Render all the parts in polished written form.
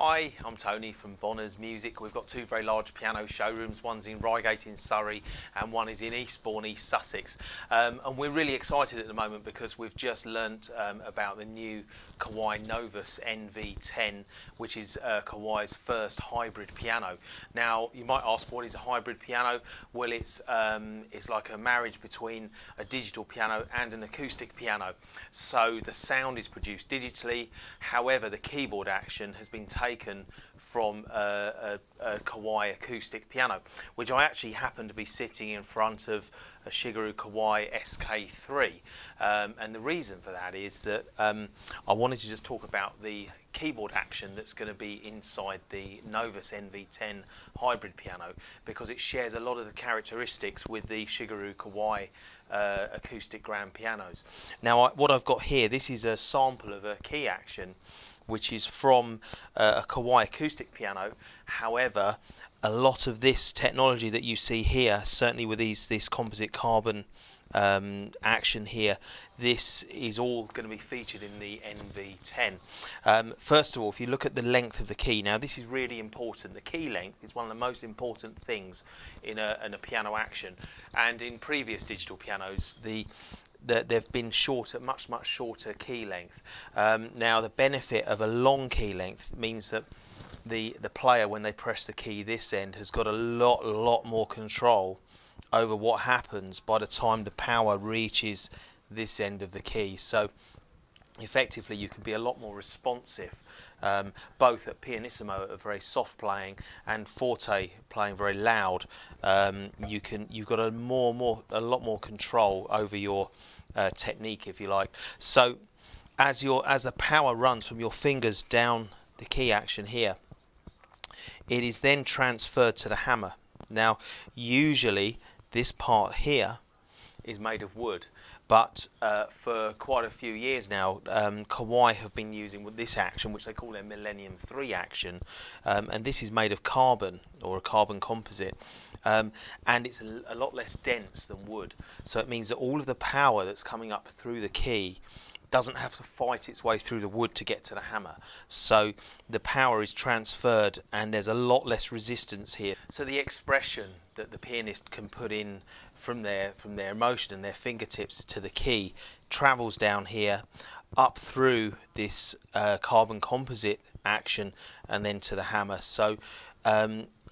Hi, I'm Tony from Bonner's Music. We've got two very large piano showrooms, one's in Reigate in Surrey and one is in Eastbourne, East Sussex. And we're really excited at the moment because we've just learnt about the new Kawai Novus NV10, which is Kawai's first hybrid piano. Now, you might ask, what is a hybrid piano? Well, it's like a marriage between a digital piano and an acoustic piano. So the sound is produced digitally, however, the keyboard action has been taken from a Kawai acoustic piano, which I actually happen to be sitting in front of a Shigeru Kawai SK3, and the reason for that is that I wanted to just talk about the keyboard action that's going to be inside the Novus NV10 hybrid piano, because it shares a lot of the characteristics with the Shigeru Kawai acoustic grand pianos. Now, what I've got here, this is a sample of a key action which is from a Kawai acoustic piano. However, a lot of this technology that you see here, certainly with this composite carbon action here, this is all going to be featured in the NV10. First of all, if you look at the length of the key, now this is really important. The key length is one of the most important things in a piano action, and in previous digital pianos that they've been shorter, much shorter key length. Now, the benefit of a long key length means that the player, when they press the key this end, has got a lot more control over what happens by the time the power reaches this end of the key. So effectively, you can be a lot more responsive, both at pianissimo, at very soft playing, and forte playing very loud. You've got a lot more control over your technique, if you like. So, as the power runs from your fingers down the key action here, it is then transferred to the hammer. Now, usually this part here is made of wood, but for quite a few years now, Kawai have been using this action, which they call their Millennium 3 action, and this is made of carbon, or a carbon composite, and it's a lot less dense than wood, so it means that all of the power that's coming up through the key doesn't have to fight its way through the wood to get to the hammer. So the power is transferred and there's a lot less resistance here. So the expression that the pianist can put in from their emotion and their fingertips to the key travels down here, up through this carbon composite action, and then to the hammer. So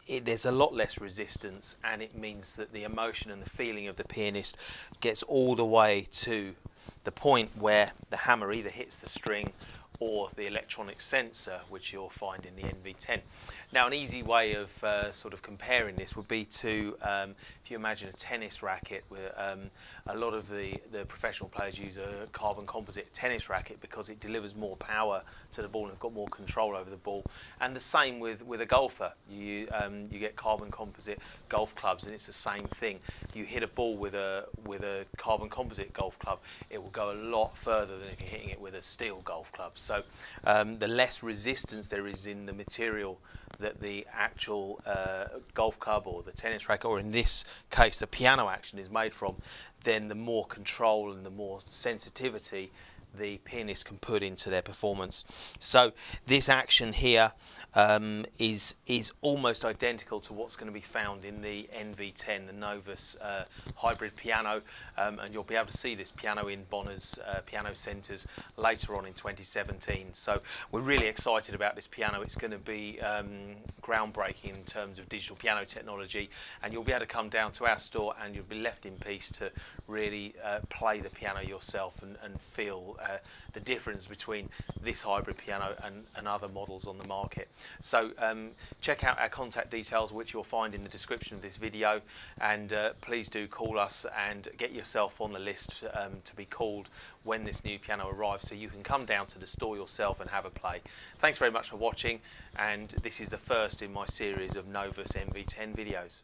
there's a lot less resistance, and it means that the emotion and the feeling of the pianist gets all the way to the point where the hammer either hits the string or the electronic sensor, which you'll find in the NV10. Now, an easy way of sort of comparing this would be to, if you imagine a tennis racket, where a lot of the professional players use a carbon composite tennis racket because it delivers more power to the ball and have got more control over the ball. And the same with a golfer. You get carbon composite golf clubs, and it's the same thing. If you hit a ball with a carbon composite golf club, it will go a lot further than if you're hitting it with a steel golf club. So the less resistance there is in the material that the actual golf club or the tennis racket, or in this case the piano action, is made from, then the more control and the more sensitivity the pianist can put into their performance. So this action here is almost identical to what's going to be found in the NV10, the Novus hybrid piano, and you'll be able to see this piano in Bonner's piano centres later on in 2017. So we're really excited about this piano. It's going to be groundbreaking in terms of digital piano technology, and you'll be able to come down to our store and you'll be left in peace to really play the piano yourself and feel the difference between this hybrid piano and other models on the market. So check out our contact details, which you'll find in the description of this video, and please do call us and get yourself on the list to be called when this new piano arrives, so you can come down to the store yourself and have a play. Thanks very much for watching, and this is the first in my series of Novus NV10 videos.